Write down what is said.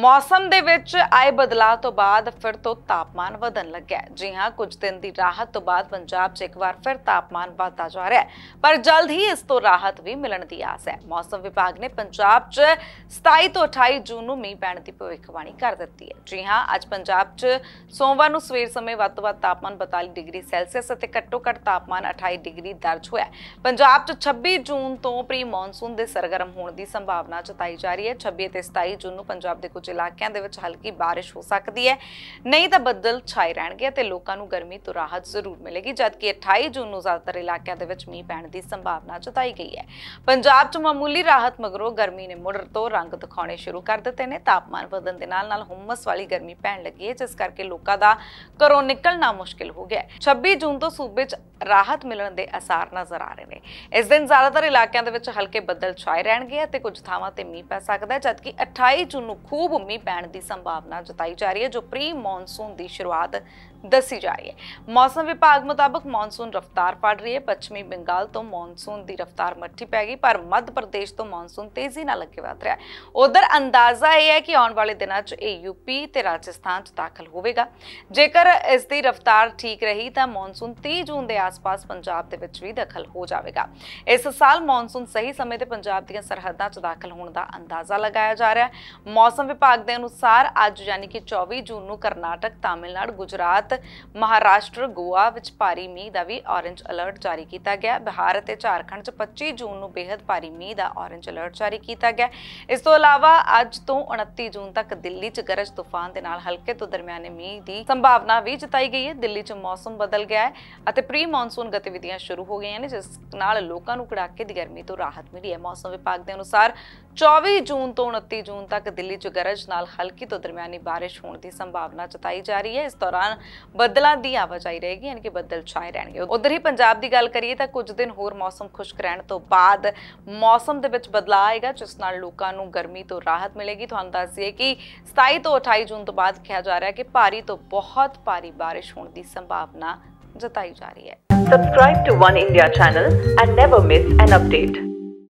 ਮੌਸਮ ਦੇ ਵਿੱਚ ਆਏ ਬਦਲਾਅ ਤੋਂ ਬਾਅਦ ਫਿਰ ਤੋਂ ਤਾਪਮਾਨ ਵਧਣ ਲੱਗਿਆ। ਜੀ ਹਾਂ, ਕੁਝ ਦਿਨ ਦੀ ਰਾਹਤ ਤੋਂ ਬਾਅਦ ਪੰਜਾਬ 'ਚ ਇੱਕ ਵਾਰ ਫਿਰ ਤਾਪਮਾਨ ਵਧਦਾ ਜਾ ਰਿਹਾ ਹੈ, ਪਰ ਜਲਦ ਹੀ ਇਸ ਤੋਂ ਰਾਹਤ ਵੀ ਮਿਲਣ ਦੀ ਆਸ ਹੈ। ਮੌਸਮ ਵਿਭਾਗ ਨੇ ਪੰਜਾਬ 'ਚ 27 ਤੋਂ 28 ਜੂਨ ਨੂੰ ਮੀਂਹ ਪੈਣ ਦੀ ਭਵਿੱਖਬਾਣੀ ਕਰ ਦਿੱਤੀ ਹੈ। ਜੀ ਹਾਂ, ਅੱਜ ਪੰਜਾਬ 'ਚ ਸੋਮਵਾਰ ਨੂੰ ਸਵੇਰ ਸਮੇਂ ਵੱਧ ਤੋਂ ਵੱਧ ਤਾਪਮਾਨ 42 ਡਿਗਰੀ ਸੈਲਸੀਅਸ ਅਤੇ ਘੱਟੋ ਘੱਟ ਤਾਪਮਾਨ 28 ਡਿਗਰੀ ਦਰਜ ਹੋਇਆ। ਪੰਜਾਬ 'ਚ 26 ਜੂਨ ਤੋਂ ਪ੍ਰੀ ਮੌਨਸੂਨ ਦੇ ਸਰਗਰਮ ਹੋਣ ਦੀ ਸੰਭਾਵਨਾ ਜਤਾਈ ਜਾ ਰਹੀ ਹੈ। 26 ਤੇ 27 ਜੂਨ ਨੂੰ ਪੰਜਾਬ ਦੇ कुछ इलाकों के हल्की बारिश हो सकती है, नहीं तो बदल छाए रहणगे ते लोकां नूं गर्मी तो राहत जरूर मिलेगी। जबकि 28 जून नूं ज़्यादातर इलाकों के मींह पैण दी संभावना जताई गई है। पंजाब 'च मामूली राहत मगरों गर्मी ने मुड़ तो रंग दिखाने शुरू कर दिते ने। तापमान वधण दे नाल-नाल हुम्मस वाली गर्मी पैण लगी है, जिस करके लोकां दा घरों निकलना मुश्किल हो गया। 26 जून तो सूबे 'च राहत मिलण दे आसार नज़र आ रहे ने। इस दिन ज़्यादातर इलाकों के हल्के बदल छाए रहणगे ते कुछ थावां ते मींह पै सकदा है। जबकि 28 जून नूं खूब ਮੀਂਹ ਪੈਣ ਦੀ ਸੰਭਾਵਨਾ ਜਤਾਈ ਜਾ ਰਹੀ ਹੈ, ਜੋ ਪ੍ਰੀ ਮੌਨਸੂਨ ਦੀ ਸ਼ੁਰੂਆਤ ਦੱਸੀ ਜਾ ਰਹੀ ਹੈ। ਮੌਸਮ ਵਿਭਾਗ ਮੁਤਾਬਕ ਮੌਨਸੂਨ ਰਫ਼ਤਾਰ ਪੜ ਰਹੀ ਹੈ। ਪੱਛਮੀ ਬੰਗਾਲ ਤੋਂ ਮੌਨਸੂਨ ਦੀ ਰਫ਼ਤਾਰ ਮੱਠੀ ਪੈ ਗਈ, ਪਰ ਮੱਧ ਪ੍ਰਦੇਸ਼ ਤੋਂ ਮੌਨਸੂਨ ਤੇਜ਼ੀ ਨਾਲ ਅੱਗੇ ਵਧ ਰਿਹਾ ਹੈ। ਉਧਰ ਅੰਦਾਜ਼ਾ ਇਹ ਹੈ ਕਿ ਆਉਣ ਵਾਲੇ ਦਿਨਾਂ 'ਚ ਇਹ ਯੂਪੀ ਤੇ ਰਾਜਸਥਾਨ 'ਚ ਦਾਖਲ ਹੋਵੇਗਾ। ਜੇਕਰ ਇਸ ਦੀ ਰਫ਼ਤਾਰ ਠੀਕ ਰਹੀ ਤਾਂ ਮੌਨਸੂਨ 30 ਜੂਨ ਦੇ ਆਸ-ਪਾਸ ਪੰਜਾਬ ਦੇ ਵਿੱਚ ਵੀ ਦਾਖਲ ਹੋ ਜਾਵੇਗਾ। ਇਸ ਸਾਲ ਮੌਨਸੂਨ ਸਹੀ ਸਮੇਂ ਤੇ ਪੰਜਾਬ ਦੀਆਂ ਸਰਹੱਦਾਂ 'ਚ ਦਾਖਲ ਹੋਣ ਦਾ ਅੰਦਾਜ਼ਾ ਲਗਾਇਆ ਜਾ ਰਿਹਾ ਹੈ। मौसम विभाग के अनुसार अज यानी कि 24 जून को करनाटक, तमिलनाडु, गुजरात, महाराष्ट्र, गोवा विच भारी मीह का भी ऑरेंज अलर्ट जारी किया गया। बिहार और झारखंड 25 जून को बेहद भारी मीह का ऑरेंज अलर्ट जारी किया गया। इस तो अलावा अज तो 29 जून तक दिल्ली च गरज तूफान के नाल हल्के तो दरमियाने मीह की संभावना भी जताई गई है। दिल्ली च मौसम बदल गया है, प्री मॉनसून गतिविधियां शुरू हो गई हैं, जिस नाल लोकां नूं कड़ाके की गर्मी तो राहत मिली है। मौसम विभाग के अनुसार 24 जून तो 29 जून तक दिल्ली च गरज नाल हल्की तो दरमियानी बारिश होने की संभावना जताई जा रही है। इस दौरान बदलों की आवाजाही रहेगी, यानी कि बदल छाए रहणगे। उधर ही पंजाब की गल करिए तां कुछ दिन होर मौसम खुश्क रहण तो बाद मौसम दे विच बदलाव आएगा, जिस नाल लोकां नूं गर्मी तो राहत मिलेगी। तुहानूं दस दईए कि 27 तो 28 जून तो बाद कहा जा रहा है कि भारी तो बहुत भारी बारिश होने की संभावना जताई जा रही है। Subscribe to one India channel and never miss an update.